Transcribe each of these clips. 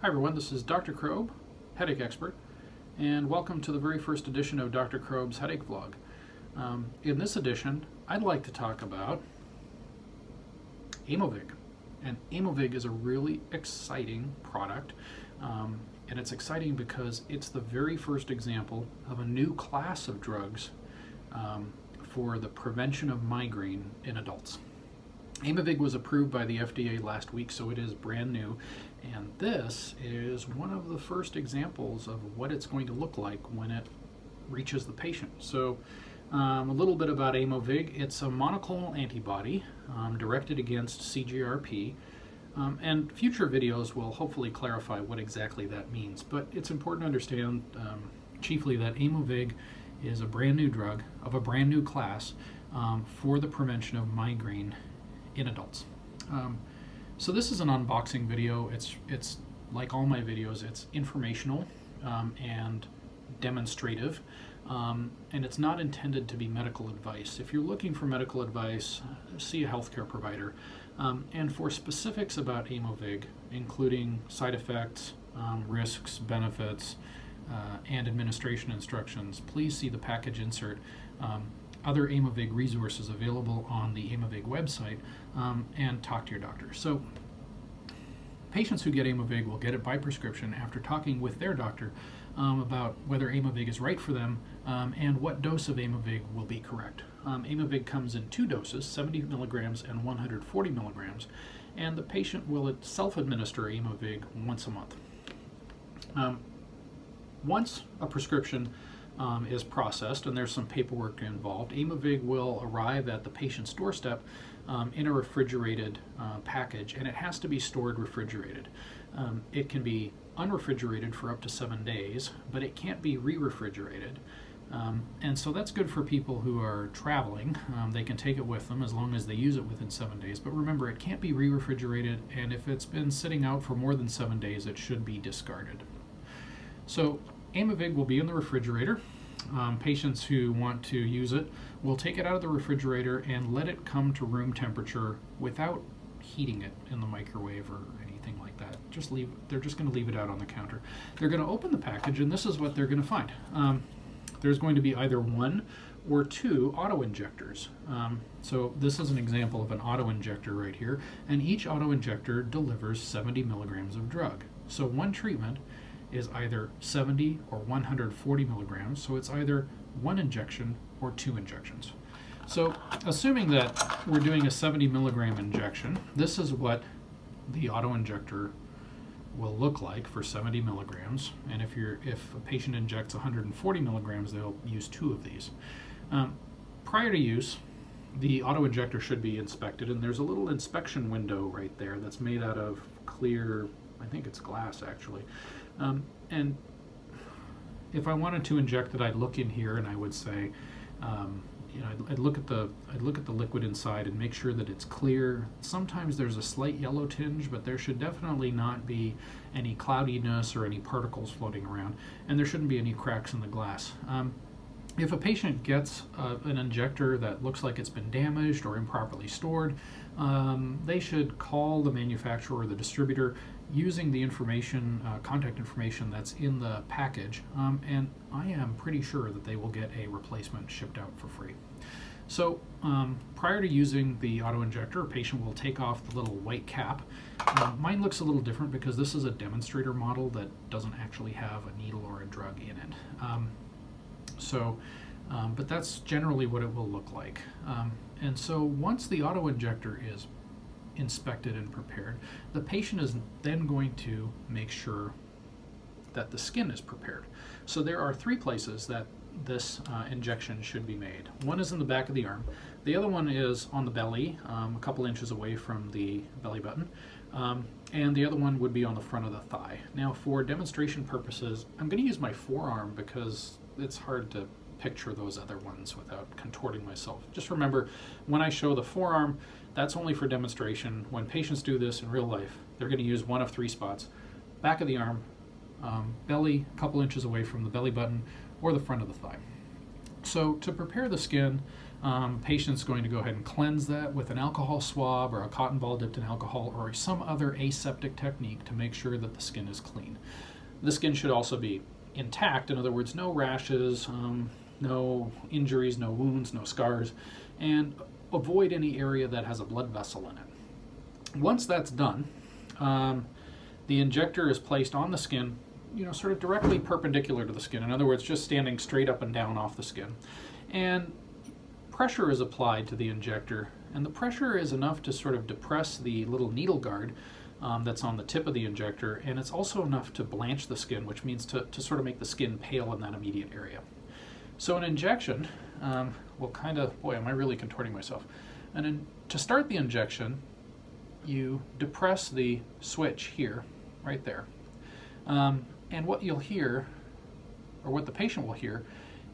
Hi everyone, this is Dr. Krob, headache expert, and welcome to the very first edition of Dr. Krob's headache vlog. In this edition, I'd like to talk about Aimovig. And Aimovig is a really exciting product, and it's exciting because it's the very first example of a new class of drugs for the prevention of migraine in adults. Aimovig was approved by the FDA last week, so it is brand new, and this is one of the first examples of what it's going to look like when it reaches the patient. So a little bit about Aimovig. It's a monoclonal antibody directed against CGRP, and future videos will hopefully clarify what exactly that means, but it's important to understand chiefly that Aimovig is a brand new drug of a brand new class for the prevention of migraine in adults. So this is an unboxing video. It's like all my videos, it's informational and demonstrative, and it's not intended to be medical advice. If you're looking for medical advice, see a healthcare provider. And for specifics about Aimovig, including side effects, risks, benefits, and administration instructions, please see the package insert. Other Aimovig resources available on the Aimovig website, and talk to your doctor. So patients who get Aimovig will get it by prescription after talking with their doctor about whether Aimovig is right for them and what dose of Aimovig will be correct. Aimovig comes in two doses, 70 milligrams and 140 milligrams, and the patient will self-administer Aimovig once a month. Once a prescription is processed, and there's some paperwork involved, Aimovig will arrive at the patient's doorstep in a refrigerated package, and it has to be stored refrigerated. It can be unrefrigerated for up to 7 days, but it can't be re-refrigerated. And so that's good for people who are traveling. They can take it with them as long as they use it within 7 days. But remember, it can't be re-refrigerated, and if it's been sitting out for more than 7 days, it should be discarded. So Aimovig will be in the refrigerator. Patients who want to use it will take it out of the refrigerator and let it come to room temperature without heating it in the microwave or anything like that. They're just going to leave it out on the counter. They're going to open the package, and this is what they're going to find. There's going to be either one or two auto-injectors. So this is an example of an auto-injector right here, and each auto-injector delivers 70 milligrams of drug. So one treatment is either 70 or 140 milligrams, so it's either one injection or two injections. So assuming that we're doing a 70 milligram injection, this is what the auto-injector will look like for 70 milligrams, and if a patient injects 140 milligrams, they'll use two of these. Prior to use, the auto-injector should be inspected, and there's a little inspection window right there that's made out of clear, I think it's glass actually. And if I wanted to inject it, I'd look in here and I would say, you know, I'd look at the liquid inside and make sure that it's clear. Sometimes there's a slight yellow tinge, but there should definitely not be any cloudiness or any particles floating around, and there shouldn't be any cracks in the glass. If a patient gets an injector that looks like it's been damaged or improperly stored, they should call the manufacturer or the distributor using the information, contact information that's in the package, and I am pretty sure that they will get a replacement shipped out for free. So prior to using the auto-injector, a patient will take off the little white cap. Mine looks a little different because this is a demonstrator model that doesn't actually have a needle or a drug in it. But that's generally what it will look like. And so once the auto-injector is inspected and prepared, the patient is then going to make sure that the skin is prepared. So there are three places that this injection should be made. One is in the back of the arm. The other one is on the belly, a couple inches away from the belly button. And the other one would be on the front of the thigh. Now for demonstration purposes, I'm going to use my forearm because it's hard to picture those other ones without contorting myself. Just remember, when I show the forearm, that's only for demonstration. When patients do this in real life, they're going to use one of three spots: back of the arm, belly, a couple inches away from the belly button, or the front of the thigh. So to prepare the skin, Patient's going to go ahead and cleanse that with an alcohol swab or a cotton ball dipped in alcohol or some other aseptic technique to make sure that the skin is clean. The skin should also be intact, in other words, no rashes, no injuries, no wounds, no scars, and avoid any area that has a blood vessel in it. Once that's done, the injector is placed on the skin, sort of directly perpendicular to the skin, in other words, just standing straight up and down off the skin. And pressure is applied to the injector, and the pressure is enough to sort of depress the little needle guard that's on the tip of the injector, and it's also enough to blanch the skin, which means to sort of make the skin pale in that immediate area. So an injection will kind of, boy, am I really contorting myself. And then to start the injection, you depress the switch here, right there. And what you'll hear, or what the patient will hear,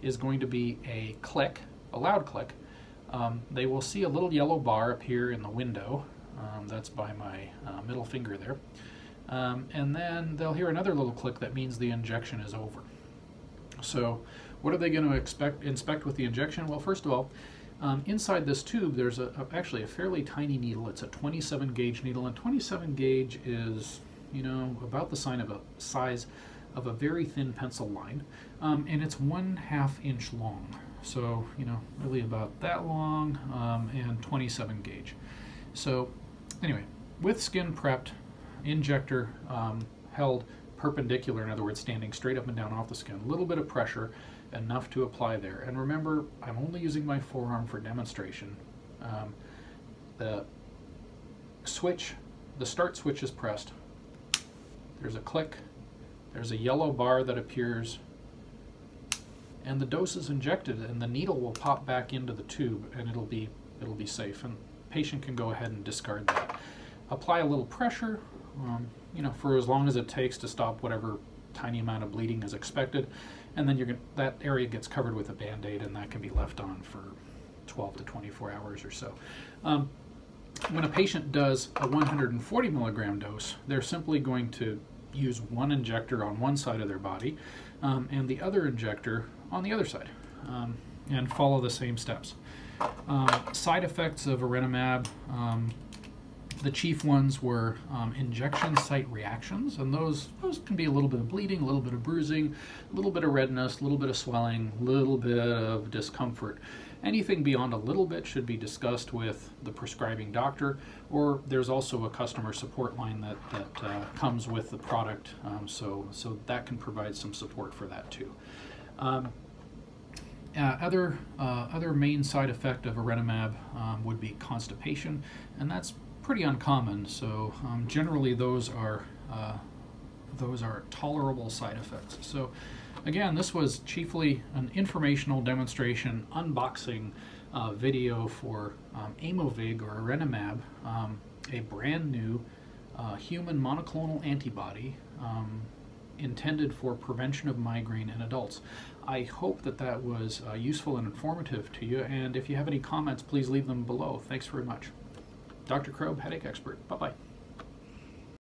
is going to be a click, a loud click. They will see a little yellow bar appear in the window. That's by my middle finger there. And then they'll hear another little click that means the injection is over. So what are they going to inspect with the injection? Well, first of all, inside this tube there's actually a fairly tiny needle. It's a 27 gauge needle, and 27 gauge is about the size of a very thin pencil line, and it's 1/2 inch long. So really about that long, and 27 gauge. So anyway, with skin prepped, injector held perpendicular, in other words, standing straight up and down off the skin, a little bit of pressure, enough to apply there. And remember, I'm only using my forearm for demonstration. The start switch is pressed. There's a click, there's a yellow bar that appears, and the dose is injected, and the needle will pop back into the tube, and it'll be safe, and the patient can go ahead and discard that. Apply a little pressure, for as long as it takes to stop whatever tiny amount of bleeding is expected, and then that area gets covered with a Band-Aid, and that can be left on for 12 to 24 hours or so. When a patient does a 140 milligram dose, they're simply going to use one injector on one side of their body and the other injector on the other side, and follow the same steps. Side effects of erenumab, the chief ones were injection site reactions, and those can be a little bit of bleeding, a little bit of bruising, a little bit of redness, a little bit of swelling, a little bit of discomfort. Anything beyond a little bit should be discussed with the prescribing doctor, or there's also a customer support line that comes with the product, so that can provide some support for that too. Other main side effect of erenumab would be constipation, and that's pretty uncommon, so generally those are tolerable side effects. So again, this was chiefly an informational demonstration unboxing video for Aimovig, or erenumab, a brand new human monoclonal antibody intended for prevention of migraine in adults. I hope that was useful and informative to you, and if you have any comments, please leave them below. Thanks very much. Dr. Krob, headache expert. Bye-bye.